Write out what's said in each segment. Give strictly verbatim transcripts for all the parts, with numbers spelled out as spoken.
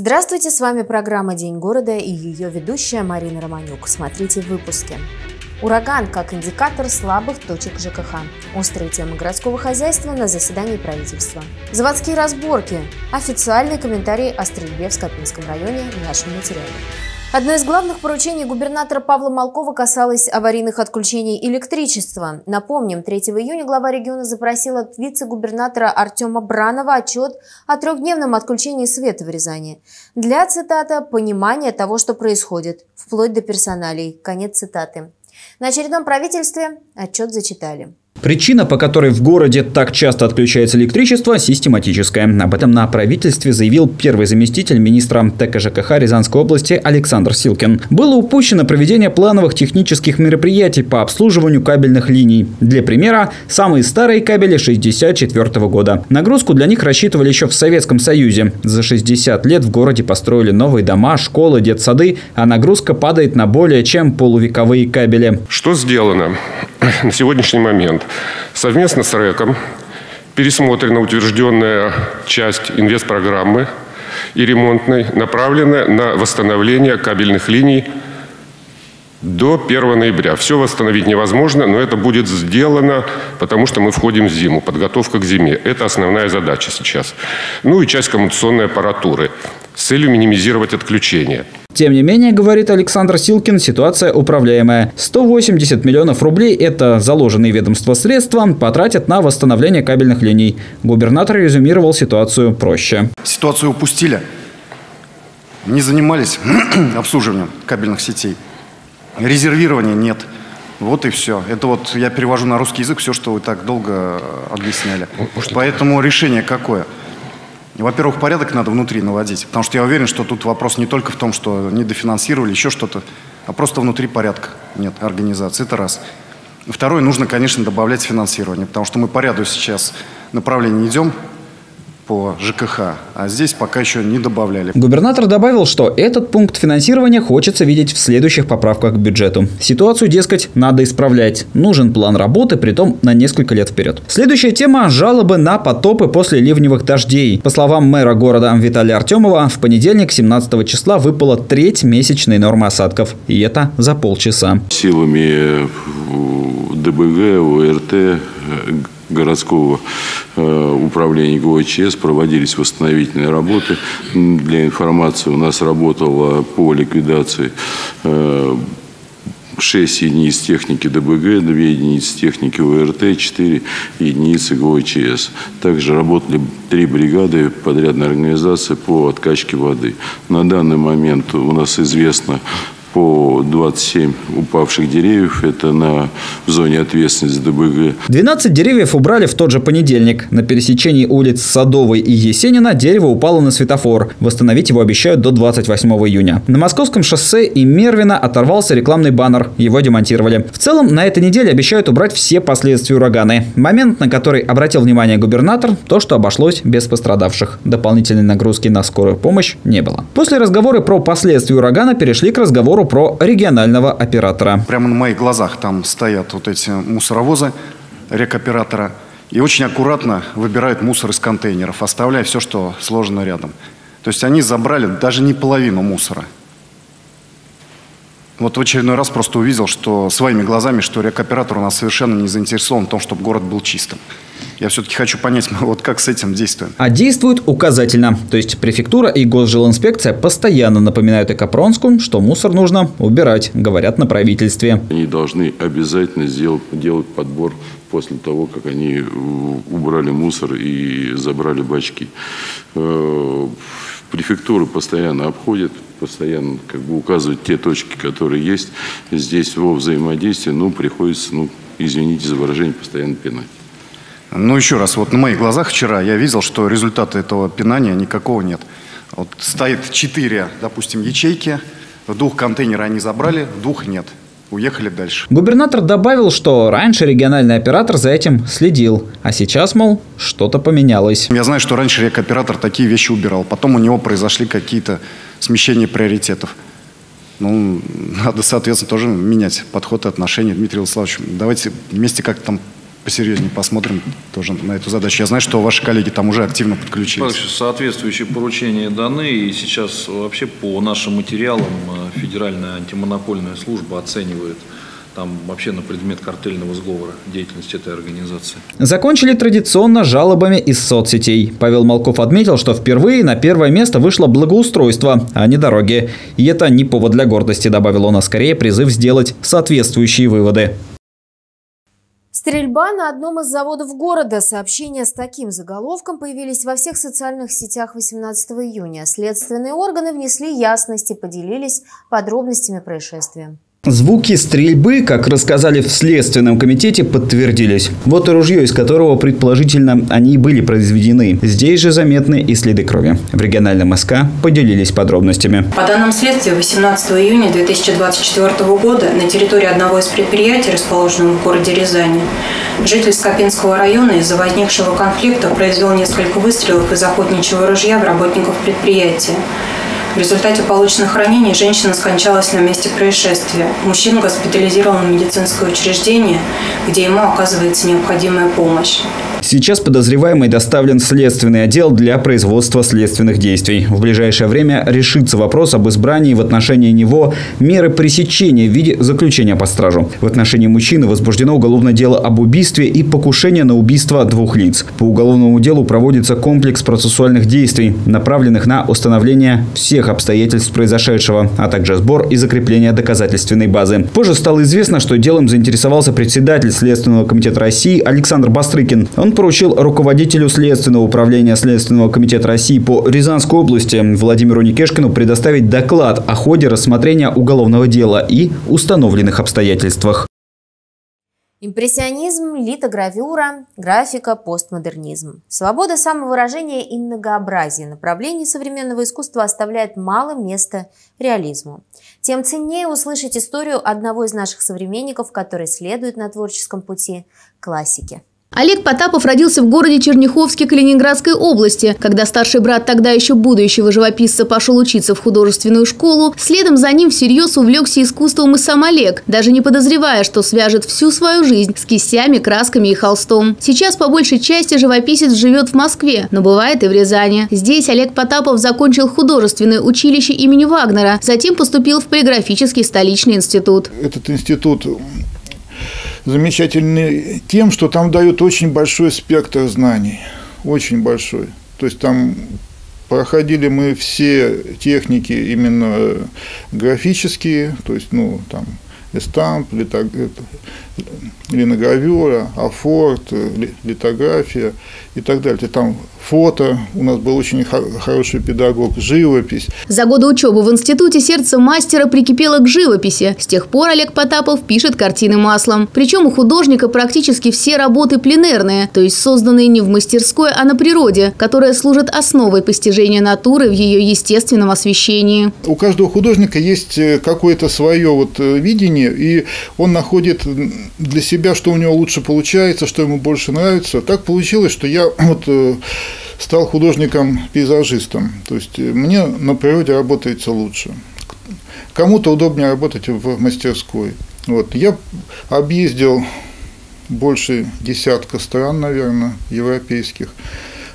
Здравствуйте, с вами программа «День города» и ее ведущая Марина Романюк. Смотрите выпуски. Ураган как индикатор слабых точек ЖКХ. Острые темы городского хозяйства на заседании правительства. Заводские разборки. Официальный комментарий о стрельбе в Скопинском районе в нашем материале. Одно из главных поручений губернатора Павла Малкова касалось аварийных отключений электричества. Напомним, третьего июня глава региона запросил от вице-губернатора Артема Бранова отчет о трехдневном отключении света в Рязани. Для, цитата, «понимания того, что происходит, вплоть до персоналей». Конец цитаты. На очередном правительстве отчет зачитали. Причина, по которой в городе так часто отключается электричество, систематическая. Об этом на правительстве заявил первый заместитель министра ТКЖКХ Рязанской области Александр Силкин. Было упущено проведение плановых технических мероприятий по обслуживанию кабельных линий. Для примера, самые старые кабели шестьдесят четвёртого года. Нагрузку для них рассчитывали еще в Советском Союзе. За шестьдесят лет в городе построили новые дома, школы, детсады, а нагрузка падает на более чем полувековые кабели. Что сделано на сегодняшний момент? Совместно с рэком пересмотрена утвержденная часть инвестпрограммы и ремонтной, направленная на восстановление кабельных линий до первого ноября. Все восстановить невозможно, но это будет сделано, потому что мы входим в зиму, подготовка к зиме. Это основная задача сейчас. Ну и часть коммуникационной аппаратуры с целью минимизировать отключение. Тем не менее, говорит Александр Силкин, ситуация управляемая. сто восемьдесят миллионов рублей – это заложенные ведомства средства, потратят на восстановление кабельных линий. Губернатор резюмировал ситуацию проще. Ситуацию упустили. Не занимались обслуживанием кабельных сетей. Резервирования нет. Вот и все. Это вот я перевожу на русский язык все, что вы так долго объясняли. Поэтому решение какое? Во-первых, порядок надо внутри наводить, потому что я уверен, что тут вопрос не только в том, что недофинансировали, еще что-то, а просто внутри порядка нет организации. Это раз. Второе, нужно, конечно, добавлять финансирование, потому что мы по ряду сейчас направлений идем по ЖКХ, а здесь пока еще не добавляли. Губернатор добавил, что этот пункт финансирования хочется видеть в следующих поправках к бюджету. Ситуацию, дескать, надо исправлять. Нужен план работы, притом на несколько лет вперед. Следующая тема – жалобы на потопы после ливневых дождей. По словам мэра города Виталия Артемова, в понедельник, семнадцатого числа, выпала треть месячной нормы осадков. И это за полчаса. Силами ДБГ, ОРТ, городского управления ГОЧС проводились восстановительные работы. Для информации, у нас работало по ликвидации шесть единиц техники ДБГ, две единицы техники ОРТ, четыре единицы ГОЧС. Также работали три бригады подрядной организации по откачке воды. На данный момент у нас известно по двадцать семь упавших деревьев, это на зоне ответственности ДБГ. двенадцать деревьев убрали в тот же понедельник. На пересечении улиц Садовой и Есенина дерево упало на светофор. Восстановить его обещают до двадцать восьмого июня. На Московском шоссе и Мервина оторвался рекламный баннер. Его демонтировали. В целом, на этой неделе обещают убрать все последствия урагана. Момент, на который обратил внимание губернатор, то, что обошлось без пострадавших. Дополнительной нагрузки на скорую помощь не было. После разговора про последствия урагана перешли к разговору про регионального оператора. Прямо на моих глазах там стоят вот эти мусоровозы рекоператора и очень аккуратно выбирают мусор из контейнеров, оставляя все, что сложено рядом. То есть они забрали даже не половину мусора. Вот в очередной раз просто увидел, что своими глазами, что рекоператор у нас совершенно не заинтересован в том, чтобы город был чистым. Я все-таки хочу понять, вот как с этим действуем. А действуют указательно. То есть префектура и госжилинспекция постоянно напоминают и Капронскому, что мусор нужно убирать, говорят на правительстве. Они должны обязательно сделать, делать подбор после того, как они убрали мусор и забрали бачки. Префектуры постоянно обходят, постоянно как бы указывают те точки, которые есть. Здесь во взаимодействии, ну, приходится, ну, извините за выражение, постоянно пинать. Ну, еще раз, вот на моих глазах вчера я видел, что результата этого пинания никакого нет. Вот стоит четыре, допустим, ячейки, в двух контейнерах они забрали, в двух нет. Уехали дальше. Губернатор добавил, что раньше региональный оператор за этим следил, а сейчас, мол, что-то поменялось. Я знаю, что раньше рекоператор такие вещи убирал, потом у него произошли какие-то смещения приоритетов. Ну, надо, соответственно, тоже менять подход и отношения. Дмитрий Владиславович, давайте вместе как-то там посерьезнее посмотрим тоже на эту задачу. Я знаю, что ваши коллеги там уже активно подключились. Соответствующие поручения даны, и сейчас вообще по нашим материалам Федеральная антимонопольная служба оценивает там вообще на предмет картельного сговора деятельности этой организации. Закончили традиционно жалобами из соцсетей. Павел Малков отметил, что впервые на первое место вышло благоустройство, а не дороги. И это не повод для гордости, добавил он, а скорее призыв сделать соответствующие выводы. Стрельба на одном из заводов города. Сообщения с таким заголовком появились во всех социальных сетях восемнадцатого июня. Следственные органы внесли ясность и поделились подробностями происшествия. Звуки стрельбы, как рассказали в Следственном комитете, подтвердились. Вот и ружье, из которого, предположительно, они и были произведены. Здесь же заметны и следы крови. В региональном СК поделились подробностями. По данным следствия, восемнадцатого июня две тысячи двадцать четвёртого года на территории одного из предприятий, расположенного в городе Рязани, житель Скопинского района из-за возникшего конфликта произвел несколько выстрелов из охотничьего ружья в работников предприятия. В результате полученных ранений женщина скончалась на месте происшествия. Мужчину госпитализировано в медицинское учреждение, где ему оказывается необходимая помощь. Сейчас подозреваемый доставлен в следственный отдел для производства следственных действий. В ближайшее время решится вопрос об избрании в отношении него меры пресечения в виде заключения под стражу. В отношении мужчины возбуждено уголовное дело об убийстве и покушении на убийство двух лиц. По уголовному делу проводится комплекс процессуальных действий, направленных на установление всех обстоятельств произошедшего, а также сбор и закрепление доказательственной базы. Позже стало известно, что делом заинтересовался председатель Следственного комитета России Александр Бастрыкин. Он Он поручил руководителю Следственного управления Следственного комитета России по Рязанской области Владимиру Никешкину предоставить доклад о ходе рассмотрения уголовного дела и установленных обстоятельствах. Импрессионизм, литогравюра, графика, постмодернизм. Свобода самовыражения и многообразие направлений современного искусства оставляет мало места реализму. Тем ценнее услышать историю одного из наших современников, который следует на творческом пути классики. Олег Потапов родился в городе Черняховске Калининградской области. Когда старший брат тогда еще будущего живописца пошел учиться в художественную школу, следом за ним всерьез увлекся искусством и сам Олег, даже не подозревая, что свяжет всю свою жизнь с кистями, красками и холстом. Сейчас по большей части живописец живет в Москве, но бывает и в Рязани. Здесь Олег Потапов закончил художественное училище имени Вагнера, затем поступил в полиграфический столичный институт. Этот институт замечательный тем, что там дают очень большой спектр знаний, очень большой. То есть там проходили мы все техники именно графические, то есть, ну, там, эстамп, литог... линогравюра, афорт, литография и так далее. Там фото, у нас был очень хороший педагог, живопись. За годы учебы в институте сердце мастера прикипело к живописи. С тех пор Олег Потапов пишет картины маслом. Причем у художника практически все работы пленэрные, то есть созданные не в мастерской, а на природе, которая служит основой постижения натуры в ее естественном освещении. У каждого художника есть какое-то свое вот видение, и он находит для себя, что у него лучше получается, что ему больше нравится. Так получилось, что я вот стал художником-пейзажистом. То есть мне на природе работается лучше. Кому-то удобнее работать в мастерской. Вот. Я объездил больше десятка стран, наверное, европейских.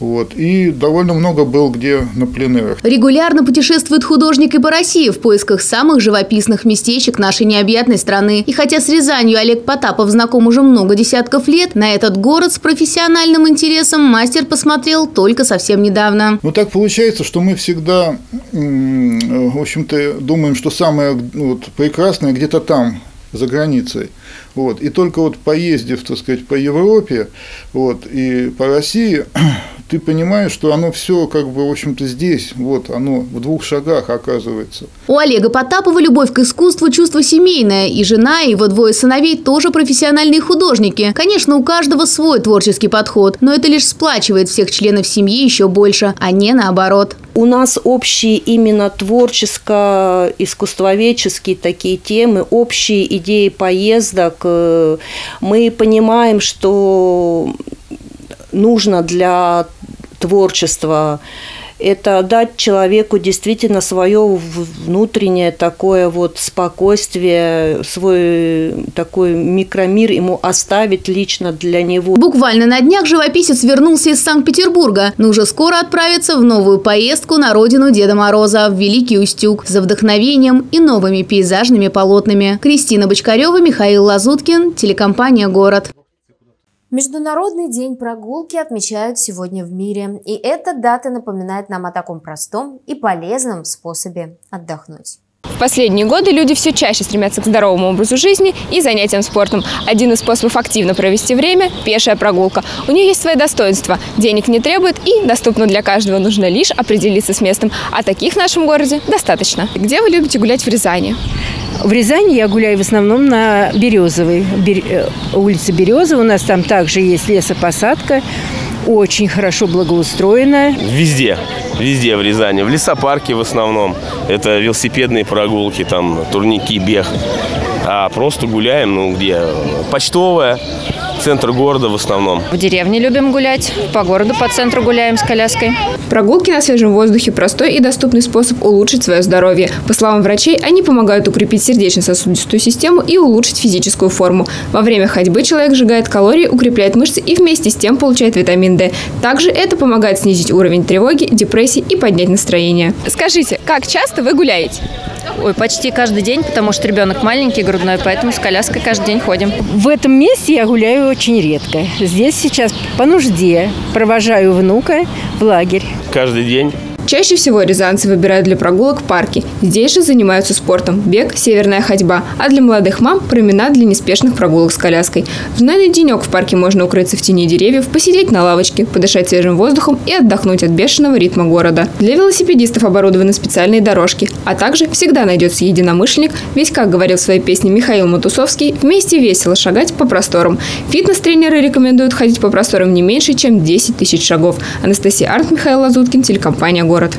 Вот. И довольно много был где на пленэрах. Регулярно путешествует художник и по России в поисках самых живописных местечек нашей необъятной страны. И хотя с Рязанью Олег Потапов знаком уже много десятков лет, на этот город с профессиональным интересом мастер посмотрел только совсем недавно. Ну так получается, что мы всегда, в общем-то, думаем, что самое вот, прекрасное где-то там, за границей. Вот. И только вот поездив, так сказать, по Европе вот, и по России, ты понимаешь, что оно все, как бы, в общем-то, здесь, вот, оно в двух шагах оказывается. У Олега Потапова любовь к искусству – чувство семейное, и жена, и его двое сыновей тоже профессиональные художники. Конечно, у каждого свой творческий подход, но это лишь сплачивает всех членов семьи еще больше, а не наоборот. У нас общие именно творческо-искусствоведческие такие темы, общие идеи поездок. Мы понимаем, что нужно для творчества это дать человеку действительно свое внутреннее такое вот спокойствие, свой такой микромир ему оставить лично для него. Буквально на днях живописец вернулся из Санкт-Петербурга, но уже скоро отправится в новую поездку на родину Деда Мороза, в Великий Устюг, за вдохновением и новыми пейзажными полотнами. Кристина Бочкарева, Михаил Лазуткин, телекомпания «Город». Международный день прогулки отмечают сегодня в мире. И эта дата напоминает нам о таком простом и полезном способе отдохнуть. В последние годы люди все чаще стремятся к здоровому образу жизни и занятиям спортом. Один из способов активно провести время – пешая прогулка. У нее есть свои достоинства. Денег не требует и доступно для каждого. Нужно лишь определиться с местом. А таких в нашем городе достаточно. Где вы любите гулять в Рязани? В Рязани я гуляю в основном на Березовой. Бер... улице Березова. У нас там также есть лесопосадка. Очень хорошо благоустроена. Везде. Везде в Рязани. В лесопарке в основном. Это велосипедные прогулки, там турники, бег. А просто гуляем, ну где? Почтовая, центр города в основном. В деревне любим гулять, по городу, по центру гуляем с коляской. Прогулки на свежем воздухе – простой и доступный способ улучшить свое здоровье. По словам врачей, они помогают укрепить сердечно-сосудистую систему и улучшить физическую форму. Во время ходьбы человек сжигает калории, укрепляет мышцы и вместе с тем получает витамин дэ. Также это помогает снизить уровень тревоги, депрессии и поднять настроение. Скажите, как часто вы гуляете? Ой, почти каждый день, потому что ребенок маленький, грудной, поэтому с коляской каждый день ходим. В этом месте я гуляю очень редко. Здесь сейчас по нужде провожаю внука в лагерь. Каждый день. Чаще всего рязанцы выбирают для прогулок парки. Здесь же занимаются спортом – бег, северная ходьба. А для молодых мам – променад для неспешных прогулок с коляской. В знойный денек в парке можно укрыться в тени деревьев, посидеть на лавочке, подышать свежим воздухом и отдохнуть от бешеного ритма города. Для велосипедистов оборудованы специальные дорожки. А также всегда найдется единомышленник, ведь, как говорил в своей песне Михаил Матусовский, вместе весело шагать по просторам. Фитнес-тренеры рекомендуют ходить по просторам не меньше, чем десять тысяч шагов. Анастасия Арт, Михаил Лазуткин, телекомпания «Город». Город.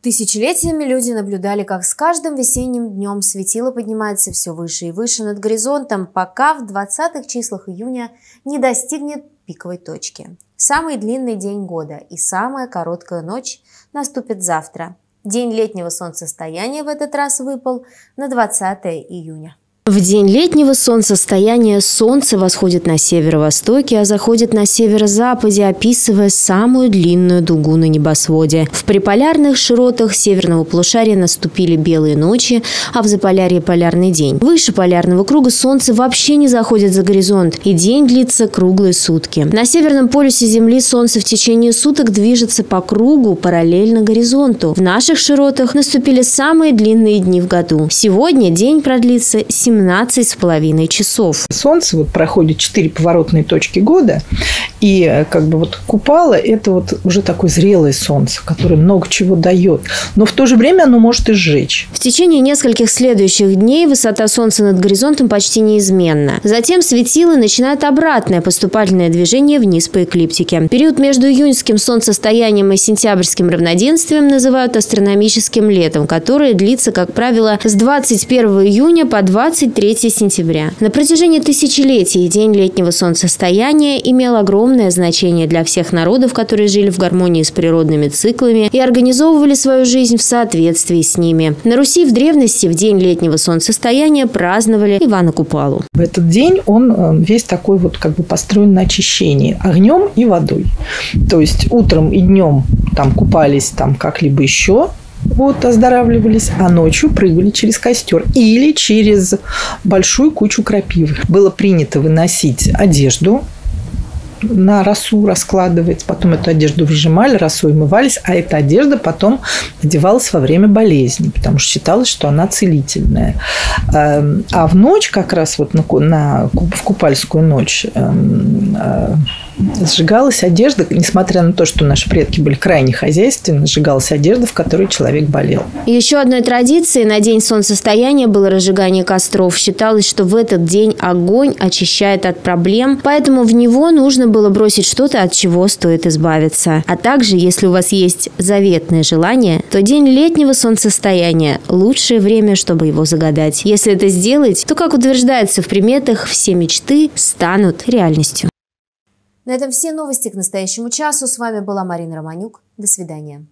Тысячелетиями люди наблюдали, как с каждым весенним днем светило поднимается все выше и выше над горизонтом, пока в двадцатых числах июня не достигнет пиковой точки. Самый длинный день года и самая короткая ночь наступит завтра. День летнего солнцестояния в этот раз выпал на двадцатое июня. В день летнего солнцестояния солнце восходит на северо-востоке, а заходит на северо-западе, описывая самую длинную дугу на небосводе. В приполярных широтах северного полушария наступили белые ночи, а в заполярье – полярный день. Выше полярного круга солнце вообще не заходит за горизонт, и день длится круглые сутки. На северном полюсе Земли солнце в течение суток движется по кругу параллельно горизонту. В наших широтах наступили самые длинные дни в году. Сегодня день продлится семь семнадцать с половиной часов. Солнце вот проходит четыре поворотные точки года, и как бы вот купало – это вот уже такое зрелое солнце, которое много чего дает, но в то же время оно может и сжечь. В течение нескольких следующих дней высота солнца над горизонтом почти неизменна. Затем светило начинает обратное поступательное движение вниз по эклиптике. Период между июньским солнцестоянием и сентябрьским равноденствием называют астрономическим летом, которое длится, как правило, с двадцать первого июня по двадцать третьего сентября. На протяжении тысячелетий день летнего солнцестояния имел огромное значение для всех народов, которые жили в гармонии с природными циклами и организовывали свою жизнь в соответствии с ними. На Руси в древности в день летнего солнцестояния праздновали Ивана Купалу. В этот день он весь такой вот как бы построен на очищении огнем и водой. То есть утром и днем там купались там как-либо еще. Вот, оздоравливались, а ночью прыгали через костер или через большую кучу крапивы. Было принято выносить одежду на росу, раскладывать, потом эту одежду выжимали, росой умывались, а эта одежда потом одевалась во время болезни, потому что считалось, что она целительная. А в ночь, как раз вот на, на, в Купальскую ночь, сжигалась одежда, несмотря на то, что наши предки были крайне хозяйственны, сжигалась одежда, в которой человек болел. Еще одной традицией на день солнцестояния было разжигание костров. Считалось, что в этот день огонь очищает от проблем, поэтому в него нужно было бросить что-то, от чего стоит избавиться. А также, если у вас есть заветное желание, то день летнего солнцестояния – лучшее время, чтобы его загадать. Если это сделать, то, как утверждается в приметах, все мечты станут реальностью. На этом все новости к настоящему часу. С вами была Марина Романюк. До свидания.